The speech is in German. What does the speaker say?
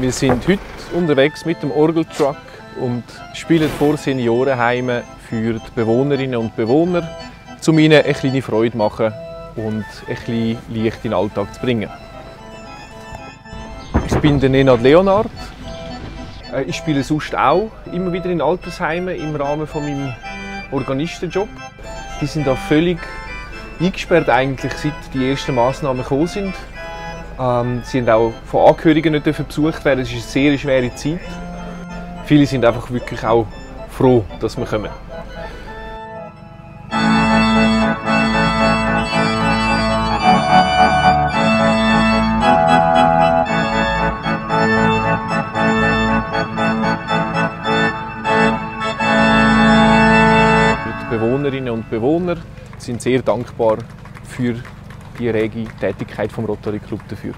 Wir sind heute unterwegs mit dem Orgel-Truck und spielen vor Seniorenheimen für die Bewohnerinnen und Bewohner, um ihnen eine kleine Freude zu machen und ein bisschen Licht in den Alltag zu bringen. Ich bin der Nenad Leonard. Ich spiele sonst auch immer wieder in Altersheimen im Rahmen von meinem Organistenjob. Die sind da völlig eingesperrt, eigentlich, seit die ersten Massnahmen gekommen sind. Sie dürfen auch von Angehörigen nicht besucht werden. Es ist eine sehr schwere Zeit. Viele sind einfach wirklich auch froh, dass wir kommen. Die Bewohnerinnen und Bewohner sind sehr dankbar für die rege Tätigkeit vom Rotary Club dafür.